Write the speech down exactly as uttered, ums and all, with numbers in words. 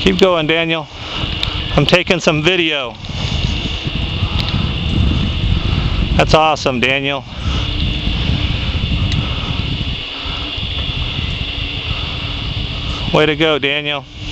Keep going, Daniel. I'm taking some video. That's awesome, Daniel. Way to go, Daniel.